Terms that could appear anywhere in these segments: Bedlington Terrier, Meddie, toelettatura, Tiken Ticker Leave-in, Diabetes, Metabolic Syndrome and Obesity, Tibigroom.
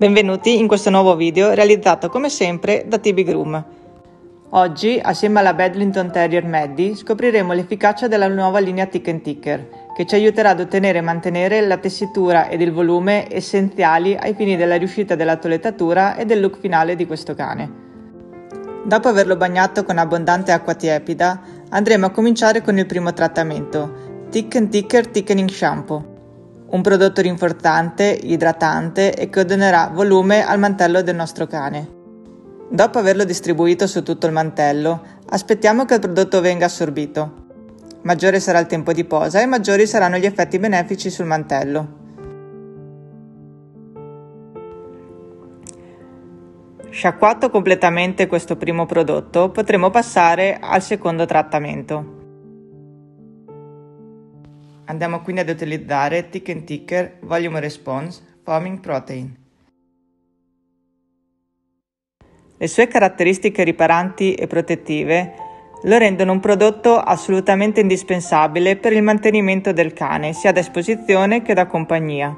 Benvenuti in questo nuovo video realizzato come sempre da Tibigroom. Oggi, assieme alla Bedlington Terrier Meddie, scopriremo l'efficacia della nuova linea Tiken Ticker, che ci aiuterà ad ottenere e mantenere la tessitura ed il volume essenziali ai fini della riuscita della toelettatura e del look finale di questo cane. Dopo averlo bagnato con abbondante acqua tiepida, andremo a cominciare con il primo trattamento, Tick and Ticker Thickening Shampoo. Un prodotto rinforzante, idratante e che donerà volume al mantello del nostro cane. Dopo averlo distribuito su tutto il mantello, aspettiamo che il prodotto venga assorbito. Maggiore sarà il tempo di posa e maggiori saranno gli effetti benefici sul mantello. Sciacquato completamente questo primo prodotto, potremo passare al secondo trattamento. Andiamo quindi ad utilizzare Thick and Ticker Volume Response Foaming Protein. Le sue caratteristiche riparanti e protettive lo rendono un prodotto assolutamente indispensabile per il mantenimento del cane, sia da esposizione che da compagnia.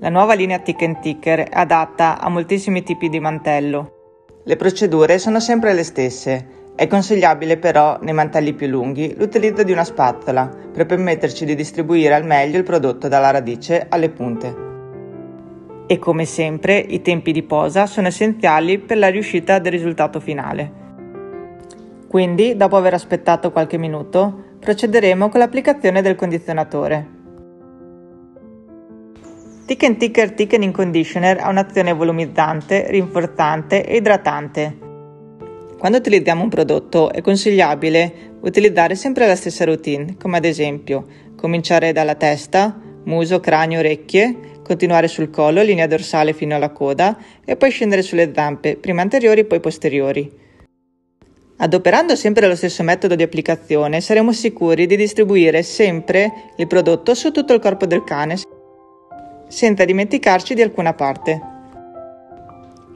La nuova linea Tick and Ticker è adatta a moltissimi tipi di mantello. Le procedure sono sempre le stesse. È consigliabile però, nei mantelli più lunghi, l'utilizzo di una spazzola per permetterci di distribuire al meglio il prodotto dalla radice alle punte. E come sempre, i tempi di posa sono essenziali per la riuscita del risultato finale. Quindi, dopo aver aspettato qualche minuto, procederemo con l'applicazione del condizionatore. Tick and Ticker Tickening Conditioner ha un'azione volumizzante, rinforzante e idratante. Quando utilizziamo un prodotto è consigliabile utilizzare sempre la stessa routine, come ad esempio cominciare dalla testa, muso, cranio, orecchie, continuare sul collo, linea dorsale fino alla coda e poi scendere sulle zampe, prima anteriori poi posteriori. Adoperando sempre lo stesso metodo di applicazione saremo sicuri di distribuire sempre il prodotto su tutto il corpo del cane, senza dimenticarci di alcuna parte.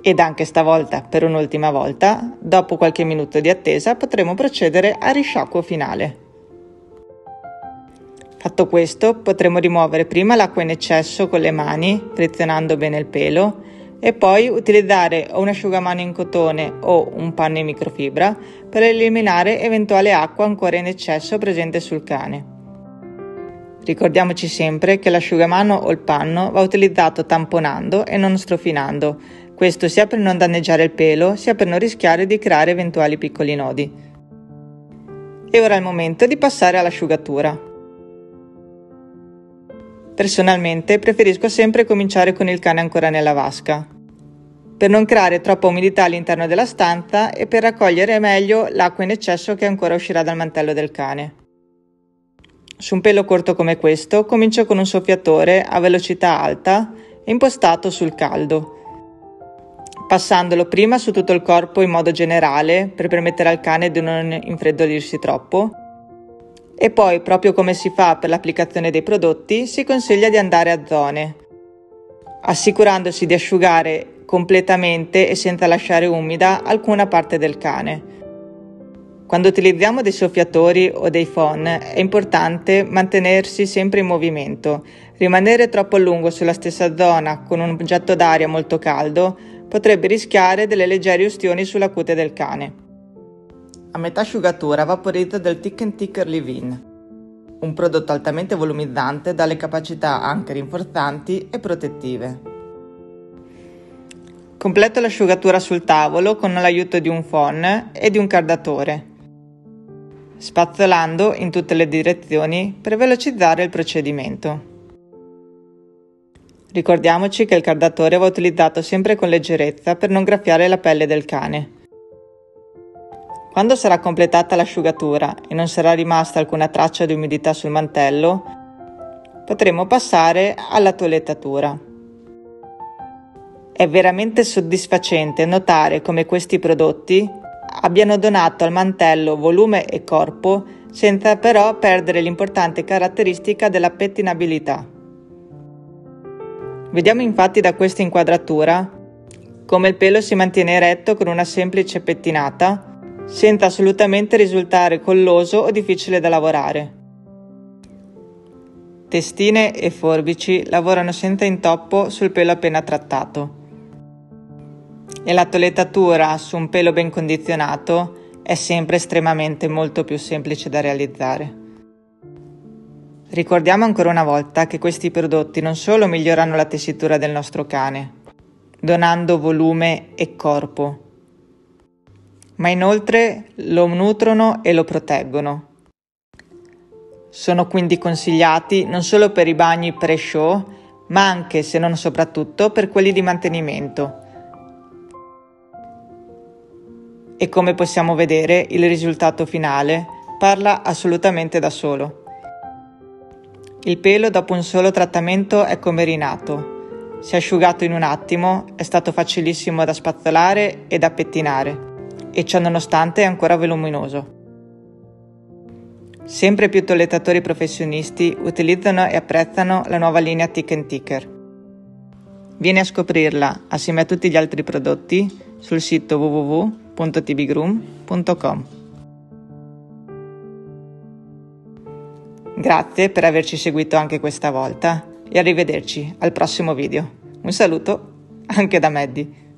Ed anche stavolta, per un'ultima volta, dopo qualche minuto di attesa potremo procedere al risciacquo finale. Fatto questo, potremo rimuovere prima l'acqua in eccesso con le mani, frizionando bene il pelo, e poi utilizzare o un asciugamano in cotone o un panno in microfibra per eliminare eventuale acqua ancora in eccesso presente sul cane. Ricordiamoci sempre che l'asciugamano o il panno va utilizzato tamponando e non strofinando, questo sia per non danneggiare il pelo, sia per non rischiare di creare eventuali piccoli nodi. E ora è il momento di passare all'asciugatura. Personalmente preferisco sempre cominciare con il cane ancora nella vasca, per non creare troppa umidità all'interno della stanza e per raccogliere meglio l'acqua in eccesso che ancora uscirà dal mantello del cane. Su un pelo corto come questo comincio con un soffiatore a velocità alta e impostato sul caldo, passandolo prima su tutto il corpo in modo generale per permettere al cane di non infreddorirsi troppo e poi, proprio come si fa per l'applicazione dei prodotti, si consiglia di andare a zone, assicurandosi di asciugare completamente e senza lasciare umida alcuna parte del cane. Quando utilizziamo dei soffiatori o dei phon è importante mantenersi sempre in movimento. Rimanere troppo a lungo sulla stessa zona con un getto d'aria molto caldo potrebbe rischiare delle leggere ustioni sulla cute del cane. A metà asciugatura vaporizzo del Tiken Ticker Leave-in, un prodotto altamente volumizzante dalle capacità anche rinforzanti e protettive. Completo l'asciugatura sul tavolo con l'aiuto di un phon e di un cardatore, spazzolando in tutte le direzioni per velocizzare il procedimento. Ricordiamoci che il cardatore va utilizzato sempre con leggerezza per non graffiare la pelle del cane. Quando sarà completata l'asciugatura e non sarà rimasta alcuna traccia di umidità sul mantello, potremo passare alla toelettatura. È veramente soddisfacente notare come questi prodotti abbiano donato al mantello volume e corpo senza però perdere l'importante caratteristica della pettinabilità. Vediamo infatti da questa inquadratura come il pelo si mantiene eretto con una semplice pettinata senza assolutamente risultare colloso o difficile da lavorare. Testine e forbici lavorano senza intoppo sul pelo appena trattato e la toelettatura su un pelo ben condizionato è sempre estremamente molto più semplice da realizzare. Ricordiamo ancora una volta che questi prodotti non solo migliorano la tessitura del nostro cane, donando volume e corpo, ma inoltre lo nutrono e lo proteggono. Sono quindi consigliati non solo per i bagni pre-show, ma anche, se non soprattutto, per quelli di mantenimento. E come possiamo vedere, il risultato finale parla assolutamente da solo. Il pelo dopo un solo trattamento è come rinato. Si è asciugato in un attimo, è stato facilissimo da spazzolare e da pettinare, e ciò nonostante è ancora voluminoso. Sempre più toelettatori professionisti utilizzano e apprezzano la nuova linea Tick and Ticker. Vieni a scoprirla assieme a tutti gli altri prodotti sul sito www.tibigroom.com. Grazie per averci seguito anche questa volta e arrivederci al prossimo video. Un saluto anche da Meddie.